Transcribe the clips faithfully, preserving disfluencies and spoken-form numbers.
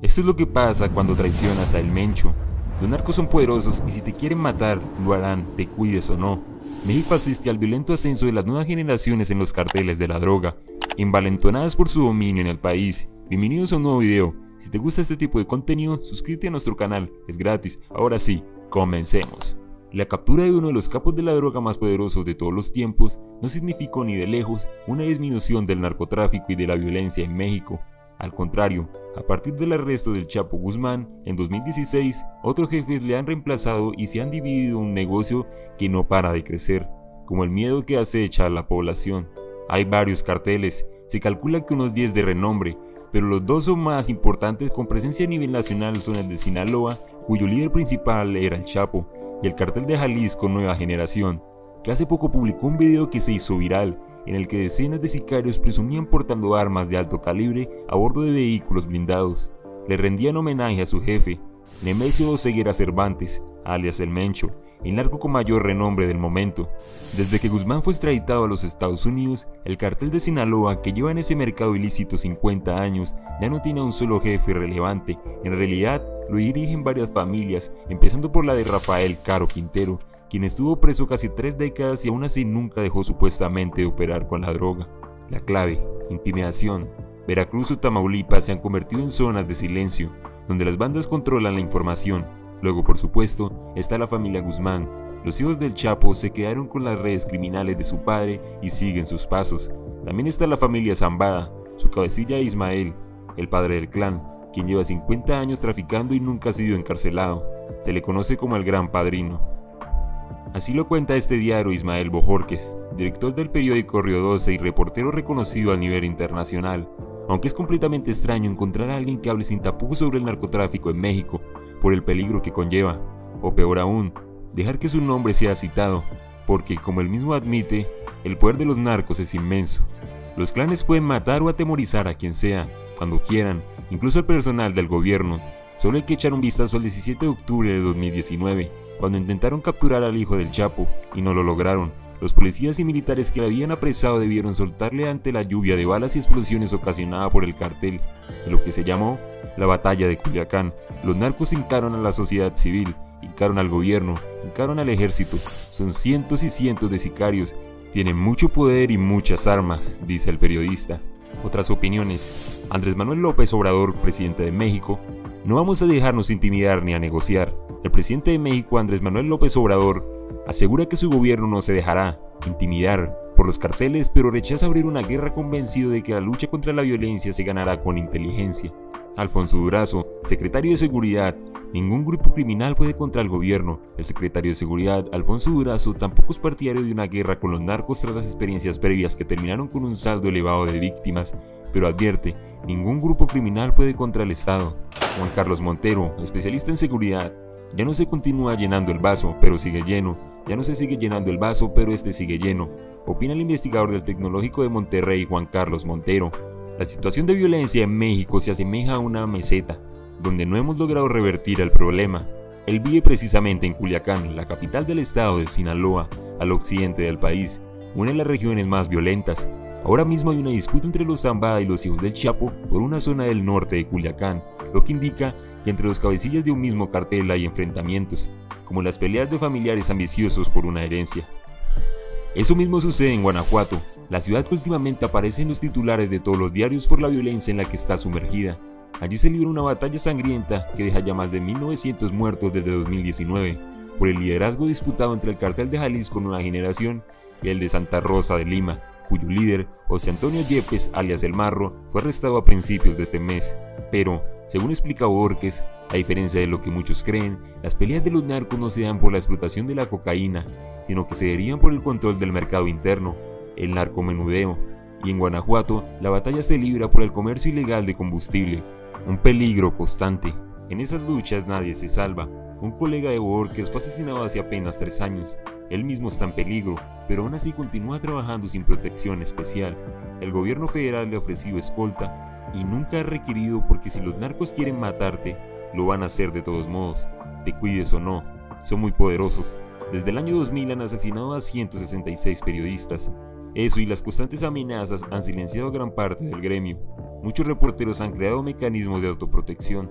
Esto es lo que pasa cuando traicionas a El Mencho. Los narcos son poderosos y si te quieren matar, lo harán, te cuides o no. México asiste al violento ascenso de las nuevas generaciones en los carteles de la droga, envalentonadas por su dominio en el país. Bienvenidos a un nuevo video. Si te gusta este tipo de contenido, suscríbete a nuestro canal, es gratis. Ahora sí, comencemos. La captura de uno de los capos de la droga más poderosos de todos los tiempos no significó ni de lejos una disminución del narcotráfico y de la violencia en México. Al contrario, a partir del arresto del Chapo Guzmán en dos mil dieciséis, otros jefes le han reemplazado y se han dividido un negocio que no para de crecer, como el miedo que acecha a la población. Hay varios carteles, se calcula que unos diez de renombre, pero los dos son más importantes con presencia a nivel nacional son el de Sinaloa, cuyo líder principal era el Chapo, y el cartel de Jalisco Nueva Generación, que hace poco publicó un video que se hizo viral, en el que decenas de sicarios presumían portando armas de alto calibre a bordo de vehículos blindados. Le rendían homenaje a su jefe, Nemesio Oseguera Cervantes, alias El Mencho, el narco con mayor renombre del momento. Desde que Guzmán fue extraditado a los Estados Unidos, el cartel de Sinaloa, que lleva en ese mercado ilícito cincuenta años, ya no tiene a un solo jefe relevante. En realidad, lo dirigen varias familias, empezando por la de Rafael Caro Quintero, quien estuvo preso casi tres décadas y aún así nunca dejó supuestamente de operar con la droga. La clave, intimidación. Veracruz o Tamaulipas se han convertido en zonas de silencio, donde las bandas controlan la información. Luego, por supuesto, está la familia Guzmán. Los hijos del Chapo se quedaron con las redes criminales de su padre y siguen sus pasos. También está la familia Zambada, su cabecilla Ismael, el padre del clan, quien lleva cincuenta años traficando y nunca ha sido encarcelado. Se le conoce como el Gran Padrino. Así lo cuenta este diario Ismael Bojorques, director del periódico Río doce y reportero reconocido a nivel internacional. Aunque es completamente extraño encontrar a alguien que hable sin tapujos sobre el narcotráfico en México, por el peligro que conlleva, o peor aún, dejar que su nombre sea citado, porque como él mismo admite, el poder de los narcos es inmenso. Los clanes pueden matar o atemorizar a quien sea, cuando quieran, incluso al personal del gobierno. Solo hay que echar un vistazo al diecisiete de octubre de dos mil diecinueve, cuando intentaron capturar al hijo del Chapo y no lo lograron. Los policías y militares que le habían apresado debieron soltarle ante la lluvia de balas y explosiones ocasionada por el cartel, en lo que se llamó la batalla de Culiacán. Los narcos hincaron a la sociedad civil, hincaron al gobierno, hincaron al ejército. Son cientos y cientos de sicarios, tienen mucho poder y muchas armas, dice el periodista. Otras opiniones. Andrés Manuel López Obrador, presidente de México: no vamos a dejarnos intimidar ni a negociar. El presidente de México, Andrés Manuel López Obrador, asegura que su gobierno no se dejará intimidar por los carteles, pero rechaza abrir una guerra convencido de que la lucha contra la violencia se ganará con inteligencia. Alfonso Durazo, secretario de Seguridad: ningún grupo criminal puede contra el gobierno. El secretario de Seguridad, Alfonso Durazo, tampoco es partidario de una guerra con los narcos tras las experiencias previas que terminaron con un saldo elevado de víctimas, pero advierte: ningún grupo criminal puede contra el Estado. Juan Carlos Montero, especialista en seguridad: ya no se continúa llenando el vaso, pero sigue lleno. Ya no se sigue llenando el vaso, pero este sigue lleno, opina el investigador del Tecnológico de Monterrey, Juan Carlos Montero. La situación de violencia en México se asemeja a una meseta, donde no hemos logrado revertir el problema. Él vive precisamente en Culiacán, la capital del estado de Sinaloa, al occidente del país, una de las regiones más violentas. Ahora mismo hay una disputa entre los Zambada y los hijos del Chapo por una zona del norte de Culiacán, lo que indica que entre los cabecillas de un mismo cartel hay enfrentamientos, como las peleas de familiares ambiciosos por una herencia. Eso mismo sucede en Guanajuato, la ciudad que últimamente aparece en los titulares de todos los diarios por la violencia en la que está sumergida. Allí se libra una batalla sangrienta que deja ya más de mil novecientos muertos desde dos mil diecinueve, por el liderazgo disputado entre el cartel de Jalisco Nueva Generación y el de Santa Rosa de Lima, cuyo líder, José Antonio Yepes, alias El Marro, fue arrestado a principios de este mes. Pero, según explica Bojorques, a diferencia de lo que muchos creen, las peleas de los narcos no se dan por la explotación de la cocaína, sino que se derivan por el control del mercado interno, el narcomenudeo. Y en Guanajuato, la batalla se libra por el comercio ilegal de combustible, un peligro constante. En esas luchas nadie se salva. Un colega de Bojorques fue asesinado hace apenas tres años. Él mismo está en peligro, pero aún así continúa trabajando sin protección especial. El gobierno federal le ha ofrecido escolta y nunca ha requerido, porque si los narcos quieren matarte, lo van a hacer de todos modos, te cuides o no. Son muy poderosos. Desde el año dos mil han asesinado a ciento sesenta y seis periodistas. Eso y las constantes amenazas han silenciado a gran parte del gremio. muchos reporteros han creado mecanismos de autoprotección.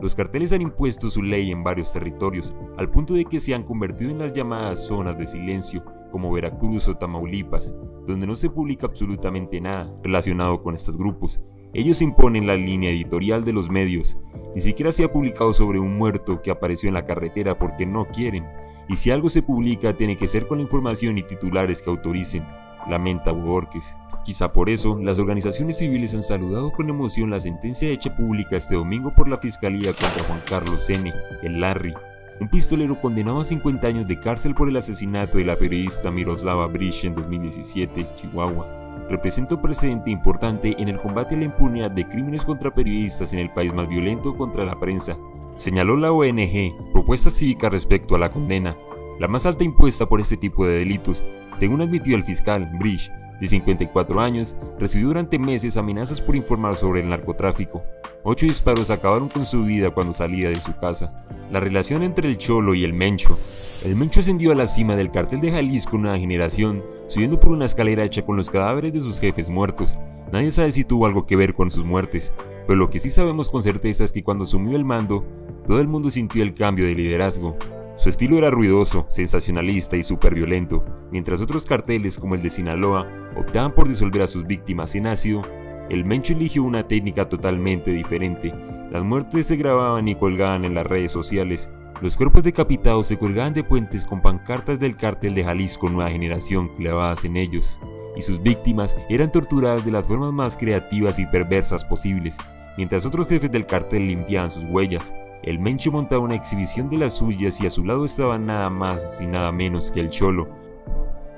Los carteles han impuesto su ley en varios territorios, al punto de que se han convertido en las llamadas zonas de silencio, como Veracruz o Tamaulipas, donde no se publica absolutamente nada relacionado con estos grupos. Ellos imponen la línea editorial de los medios. Ni siquiera se ha publicado sobre un muerto que apareció en la carretera porque no quieren. Y si algo se publica, tiene que ser con la información y titulares que autoricen, lamenta Bojorques. Quizá por eso, las organizaciones civiles han saludado con emoción la sentencia hecha pública este domingo por la Fiscalía contra Juan Carlos N., el Larry, un pistolero condenado a cincuenta años de cárcel por el asesinato de la periodista Miroslava Bridge en dos mil diecisiete, Chihuahua. Representa un precedente importante en el combate a la impunidad de crímenes contra periodistas en el país más violento contra la prensa, señaló la O N G Propuesta Cívica respecto a la condena, la más alta impuesta por este tipo de delitos. Según admitió el fiscal, Bridge, de cincuenta y cuatro años, recibió durante meses amenazas por informar sobre el narcotráfico. Ocho disparos acabaron con su vida cuando salía de su casa. La relación entre el Cholo y el Mencho. El Mencho ascendió a la cima del cartel de Jalisco Nueva Generación, subiendo por una escalera hecha con los cadáveres de sus jefes muertos. Nadie sabe si tuvo algo que ver con sus muertes, pero lo que sí sabemos con certeza es que cuando asumió el mando, todo el mundo sintió el cambio de liderazgo. Su estilo era ruidoso, sensacionalista y súper violento. Mientras otros carteles como el de Sinaloa optaban por disolver a sus víctimas en ácido, el Mencho eligió una técnica totalmente diferente. Las muertes se grababan y colgaban en las redes sociales. Los cuerpos decapitados se colgaban de puentes con pancartas del Cártel de Jalisco Nueva Generación clavadas en ellos, y sus víctimas eran torturadas de las formas más creativas y perversas posibles. Mientras otros jefes del cartel limpiaban sus huellas, el Mencho montaba una exhibición de las suyas, y a su lado estaba nada más y nada menos que el Cholo.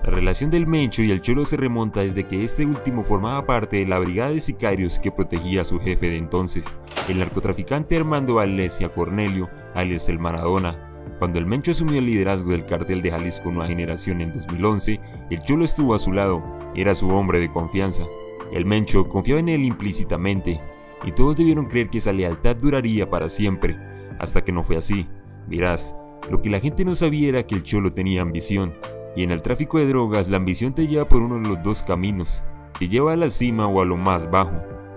La relación del Mencho y el Cholo se remonta desde que este último formaba parte de la brigada de sicarios que protegía a su jefe de entonces, el narcotraficante Armando Valencia Cornelio, alias el Maradona. Cuando el Mencho asumió el liderazgo del cartel de Jalisco Nueva Generación en dos mil once, el Cholo estuvo a su lado, era su hombre de confianza. El Mencho confiaba en él implícitamente, y todos debieron creer que esa lealtad duraría para siempre, hasta que no fue así. Verás, lo que la gente no sabía era que el Cholo tenía ambición, y en el tráfico de drogas la ambición te lleva por uno de los dos caminos, te lleva a la cima o a lo más bajo,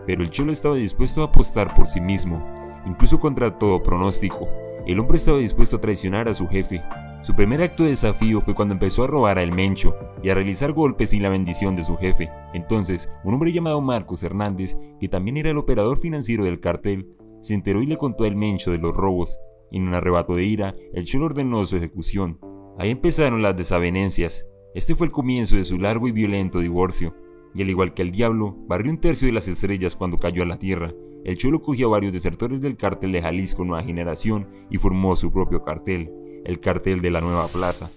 pero el Cholo estaba dispuesto a apostar por sí mismo, incluso contra todo pronóstico. El hombre estaba dispuesto a traicionar a su jefe. Su primer acto de desafío fue cuando empezó a robar al Mencho y a realizar golpes sin la bendición de su jefe. Entonces, un hombre llamado Marcos Hernández, que también era el operador financiero del cartel, se enteró y le contó al Mencho de los robos. En un arrebato de ira, el Cholo ordenó su ejecución. Ahí empezaron las desavenencias. Este fue el comienzo de su largo y violento divorcio. Y al igual que el diablo, barrió un tercio de las estrellas cuando cayó a la tierra. El Cholo cogió a varios desertores del cartel de Jalisco Nueva Generación y formó su propio cartel, el Cartel de la Nueva Plaza.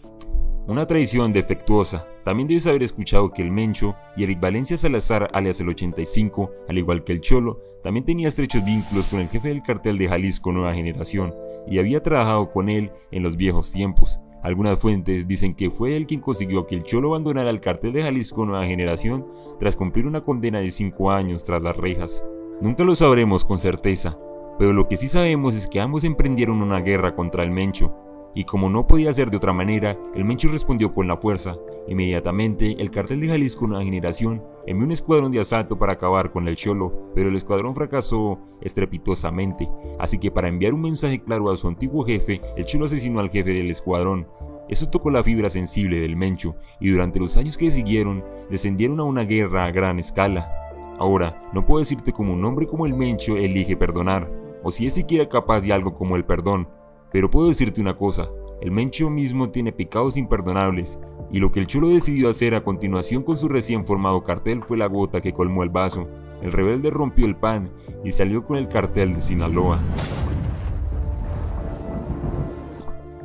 Una traición defectuosa. También debes haber escuchado que el Mencho y Eric Valencia Salazar, alias el ochenta y cinco, al igual que el Cholo, también tenía estrechos vínculos con el jefe del cartel de Jalisco Nueva Generación y había trabajado con él en los viejos tiempos. Algunas fuentes dicen que fue él quien consiguió que el Cholo abandonara el cartel de Jalisco Nueva Generación tras cumplir una condena de cinco años tras las rejas. Nunca lo sabremos con certeza, pero lo que sí sabemos es que ambos emprendieron una guerra contra el Mencho, y como no podía ser de otra manera, el Mencho respondió con la fuerza. Inmediatamente, el cartel de Jalisco Nueva Generación envió un escuadrón de asalto para acabar con el Cholo, pero el escuadrón fracasó estrepitosamente, así que para enviar un mensaje claro a su antiguo jefe, el Cholo asesinó al jefe del escuadrón. Eso tocó la fibra sensible del Mencho, y durante los años que siguieron, descendieron a una guerra a gran escala. Ahora, no puedo decirte cómo un hombre como el Mencho elige perdonar, o si es siquiera capaz de algo como el perdón, pero puedo decirte una cosa, el Mencho mismo tiene pecados imperdonables, y lo que el Cholo decidió hacer a continuación con su recién formado cartel fue la gota que colmó el vaso. El rebelde rompió el pan y salió con el cartel de Sinaloa.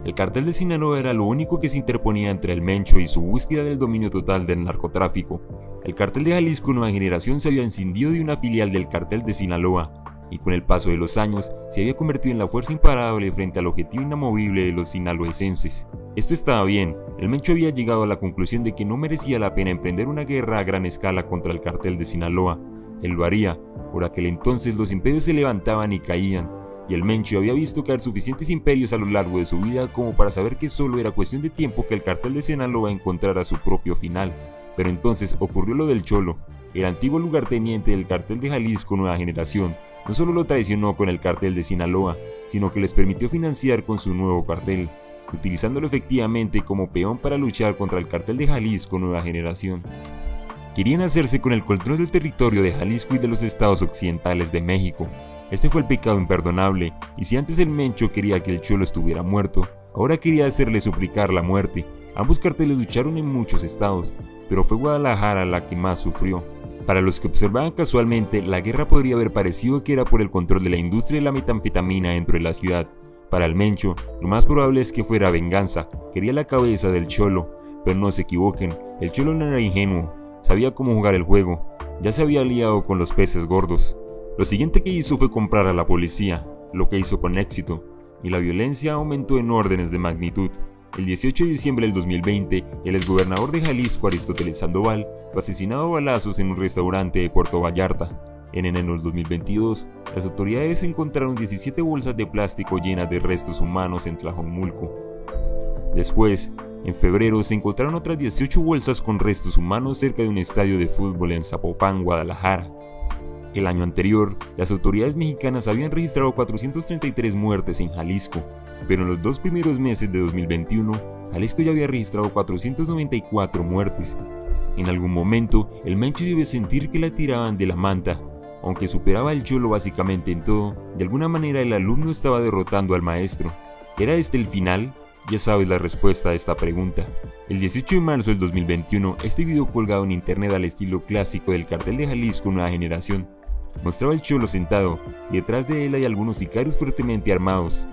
El cartel de Sinaloa era lo único que se interponía entre el Mencho y su búsqueda del dominio total del narcotráfico. El cartel de Jalisco Nueva Generación se había escindido de una filial del cartel de Sinaloa, y con el paso de los años se había convertido en la fuerza imparable frente al objetivo inamovible de los sinaloenses. Esto estaba bien, el Mencho había llegado a la conclusión de que no merecía la pena emprender una guerra a gran escala contra el cartel de Sinaloa. Él lo haría, por aquel entonces los imperios se levantaban y caían, y el Mencho había visto caer suficientes imperios a lo largo de su vida como para saber que solo era cuestión de tiempo que el cartel de Sinaloa encontrara su propio final. Pero entonces ocurrió lo del Cholo. El antiguo lugarteniente del Cártel de Jalisco Nueva Generación no solo lo traicionó con el Cártel de Sinaloa, sino que les permitió financiar con su nuevo cartel, utilizándolo efectivamente como peón para luchar contra el Cártel de Jalisco Nueva Generación. Querían hacerse con el control del territorio de Jalisco y de los estados occidentales de México. Este fue el pecado imperdonable, y si antes el Mencho quería que el Cholo estuviera muerto, ahora quería hacerle suplicar la muerte. Ambos carteles lucharon en muchos estados, pero fue Guadalajara la que más sufrió. Para los que observaban casualmente, la guerra podría haber parecido que era por el control de la industria de la metanfetamina dentro de la ciudad. Para el Mencho, lo más probable es que fuera venganza, quería la cabeza del Cholo. Pero no se equivoquen, el Cholo no era ingenuo, sabía cómo jugar el juego, ya se había aliado con los peces gordos. Lo siguiente que hizo fue comprar a la policía, lo que hizo con éxito, y la violencia aumentó en órdenes de magnitud. El dieciocho de diciembre del dos mil veinte, el exgobernador de Jalisco, Aristóteles Sandoval, fue asesinado a balazos en un restaurante de Puerto Vallarta. En enero del dos mil veintidós, las autoridades encontraron diecisiete bolsas de plástico llenas de restos humanos en Tlajomulco. Después, en febrero, se encontraron otras dieciocho bolsas con restos humanos cerca de un estadio de fútbol en Zapopan, Guadalajara. El año anterior, las autoridades mexicanas habían registrado cuatrocientas treinta y tres muertes en Jalisco, pero en los dos primeros meses de dos mil veintiuno, Jalisco ya había registrado cuatrocientas noventa y cuatro muertes. En algún momento, el Mencho debe sentir que la tiraban de la manta. Aunque superaba al Cholo básicamente en todo, de alguna manera el alumno estaba derrotando al maestro. ¿Era este el final? Ya sabes la respuesta a esta pregunta. El dieciocho de marzo del dos mil veintiuno, este video colgado en internet al estilo clásico del Cártel de Jalisco Nueva Generación, mostraba al Cholo sentado, y detrás de él hay algunos sicarios fuertemente armados,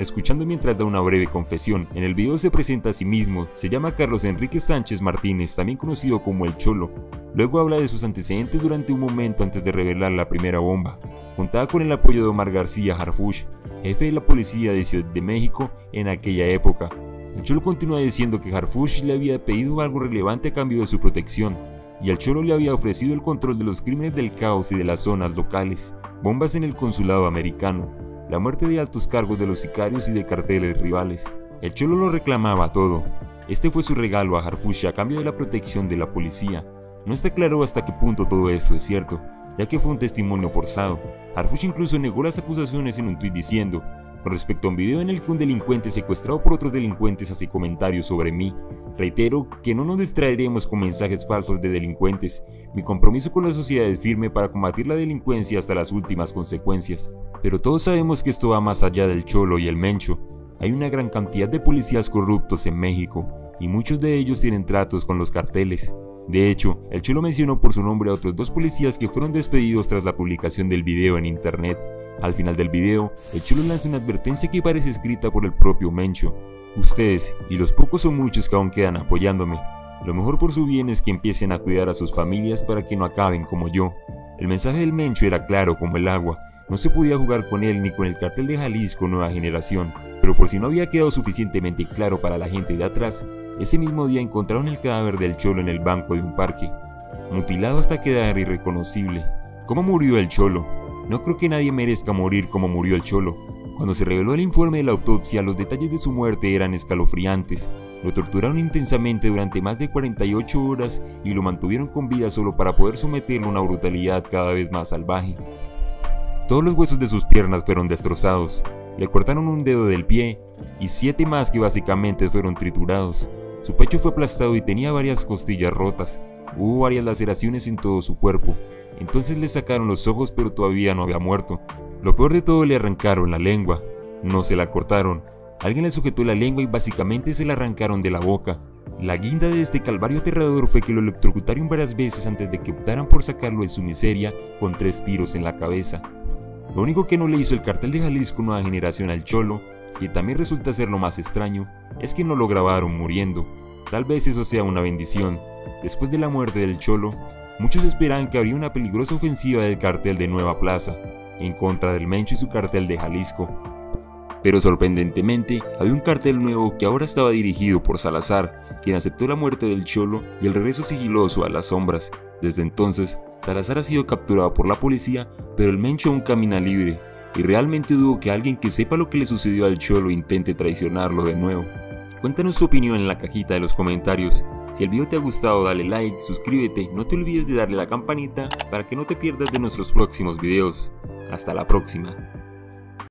escuchando mientras da una breve confesión. En el video se presenta a sí mismo, se llama Carlos Enrique Sánchez Martínez, también conocido como El Cholo. Luego habla de sus antecedentes durante un momento antes de revelar la primera bomba. Contaba con el apoyo de Omar García Harfush, jefe de la policía de Ciudad de México en aquella época. El Cholo continúa diciendo que Harfush le había pedido algo relevante a cambio de su protección, y al Cholo le había ofrecido el control de los crímenes del caos y de las zonas locales, bombas en el consulado americano, la muerte de altos cargos de los sicarios y de carteles rivales. El Cholo lo reclamaba todo. Este fue su regalo a Harfush a cambio de la protección de la policía. No está claro hasta qué punto todo esto es cierto, ya que fue un testimonio forzado. Harfush incluso negó las acusaciones en un tuit diciendo, con respecto a un video en el que un delincuente secuestrado por otros delincuentes hace comentarios sobre mí, reitero que no nos distraeremos con mensajes falsos de delincuentes. Mi compromiso con la sociedad es firme para combatir la delincuencia hasta las últimas consecuencias. Pero todos sabemos que esto va más allá del Cholo y el Mencho. Hay una gran cantidad de policías corruptos en México, y muchos de ellos tienen tratos con los carteles. De hecho, el Cholo mencionó por su nombre a otros dos policías que fueron despedidos tras la publicación del video en internet. Al final del video, el Cholo lanza una advertencia que parece escrita por el propio Mencho. Ustedes, y los pocos o muchos que aún quedan apoyándome, lo mejor por su bien es que empiecen a cuidar a sus familias para que no acaben como yo. El mensaje del Mencho era claro como el agua. No se podía jugar con él ni con el Cártel de Jalisco Nueva Generación, pero por si no había quedado suficientemente claro para la gente de atrás, ese mismo día encontraron el cadáver del Cholo en el banco de un parque, mutilado hasta quedar irreconocible. ¿Cómo murió el Cholo? No creo que nadie merezca morir como murió el Cholo. Cuando se reveló el informe de la autopsia, los detalles de su muerte eran escalofriantes. Lo torturaron intensamente durante más de cuarenta y ocho horas y lo mantuvieron con vida solo para poder someterlo a una brutalidad cada vez más salvaje. Todos los huesos de sus piernas fueron destrozados, le cortaron un dedo del pie y siete más que básicamente fueron triturados. Su pecho fue aplastado y tenía varias costillas rotas, hubo varias laceraciones en todo su cuerpo. Entonces le sacaron los ojos, pero todavía no había muerto. Lo peor de todo, le arrancaron la lengua, no se la cortaron. Alguien le sujetó la lengua y básicamente se la arrancaron de la boca. La guinda de este calvario aterrador fue que lo electrocutaron varias veces antes de que optaran por sacarlo de su miseria con tres tiros en la cabeza. Lo único que no le hizo el Cártel de Jalisco Nueva Generación al Cholo, que también resulta ser lo más extraño, es que no lo grabaron muriendo. Tal vez eso sea una bendición. Después de la muerte del Cholo, muchos esperaban que habría una peligrosa ofensiva del Cártel de Nueva Plaza, en contra del Mencho y su Cártel de Jalisco. Pero sorprendentemente, había un cartel nuevo que ahora estaba dirigido por Salazar, quien aceptó la muerte del Cholo y el regreso sigiloso a las sombras. Desde entonces, Salazar ha sido capturado por la policía, pero el Mencho aún camina libre, y realmente dudo que alguien que sepa lo que le sucedió al Cholo intente traicionarlo de nuevo. Cuéntanos tu opinión en la cajita de los comentarios. Si el video te ha gustado, dale like, suscríbete, no te olvides de darle a la campanita para que no te pierdas de nuestros próximos videos. Hasta la próxima.